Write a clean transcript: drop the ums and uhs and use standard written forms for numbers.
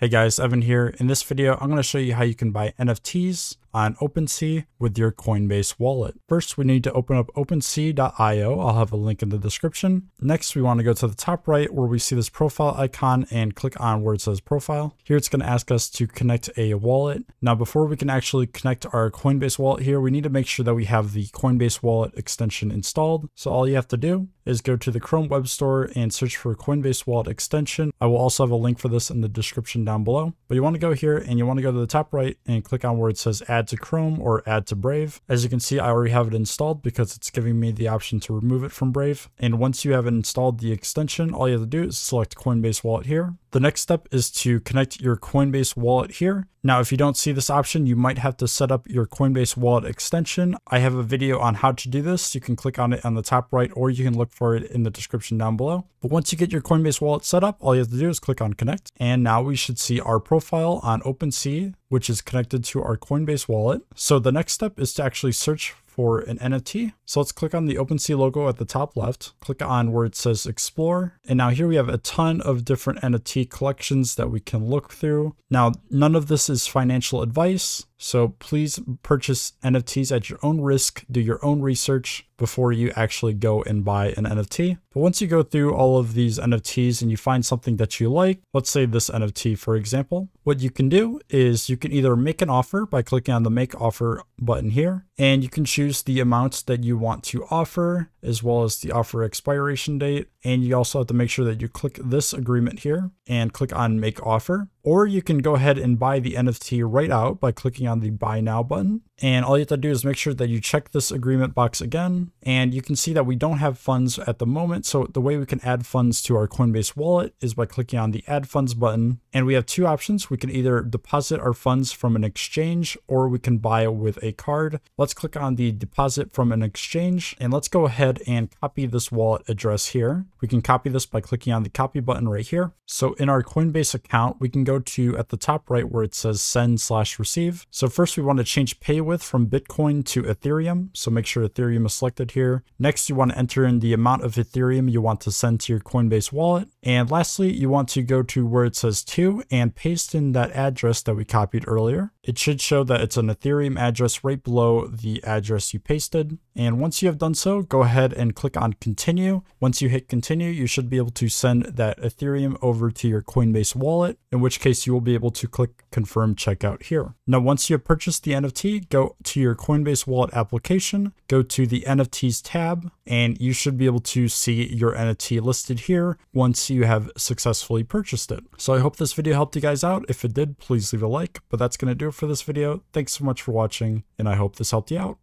Hey guys, Evan here. In this video, I'm going to show you how you can buy NFTs on OpenSea with your Coinbase wallet. First, we need to open up OpenSea.io. I'll have a link in the description. Next, we want to go to the top right where we see this profile icon and click on where it says profile. Here, it's going to ask us to connect a wallet. Now, before we can actually connect our Coinbase wallet here, we need to make sure that we have the Coinbase wallet extension installed. So all you have to do is go to the Chrome Web Store and search for Coinbase wallet extension. I will also have a link for this in the description down below. But you want to go here and you want to go to the top right and click on where it says add to Chrome or add to Brave. As you can see, I already have it installed because it's giving me the option to remove it from Brave. And once you have installed the extension, all you have to do is select Coinbase wallet here. The next step is to connect your Coinbase wallet here. Now, if you don't see this option, you might have to set up your Coinbase wallet extension. I have a video on how to do this. You can click on it on the top right, or you can look for it in the description down below. But once you get your Coinbase wallet set up, all you have to do is click on connect. And now we should see our profile on OpenSea, which is connected to our Coinbase wallet. So the next step is to actually search for an NFT. So let's click on the OpenSea logo at the top left, click on where it says explore. And now here we have a ton of different NFT collections that we can look through. Now, none of this is financial advice. So please purchase NFTs at your own risk, do your own research before you actually go and buy an NFT. But once you go through all of these NFTs and you find something that you like, let's say this NFT, for example, what you can do is you can either make an offer by clicking on the make offer button here, and you can choose the amounts that you want to offer, as well as the offer expiration date. And you also have to make sure that you click this agreement here and click on make offer. Or you can go ahead and buy the NFT right out by clicking on the buy now button. And all you have to do is make sure that you check this agreement box again. And you can see that we don't have funds at the moment. So the way we can add funds to our Coinbase wallet is by clicking on the add funds button. And we have two options. We can either deposit our funds from an exchange, or we can buy with a card. Let's click on the deposit from an exchange. And let's go ahead and copy this wallet address here. We can copy this by clicking on the copy button right here. So in our Coinbase account, we can go to at the top right where it says send/receive. So first we want to change pay with from Bitcoin to Ethereum. So make sure Ethereum is selected here. Next, you want to enter in the amount of Ethereum you want to send to your Coinbase wallet. And lastly, you want to go to where it says to and paste in that address that we copied earlier. It should show that it's an Ethereum address right below the address you pasted. And once you have done so, go ahead and click on continue. Once you hit continue, you should be able to send that Ethereum over to your Coinbase wallet, in which case you will be able to click confirm checkout here. Now, once you have purchased the NFT, go to your Coinbase wallet application, go to the NFTs tab, and you should be able to see your NFT listed here once you have successfully purchased it. So I hope this video helped you guys out. If it did, please leave a like, but that's going to do it for this video. Thanks so much for watching, and I hope this helped you out.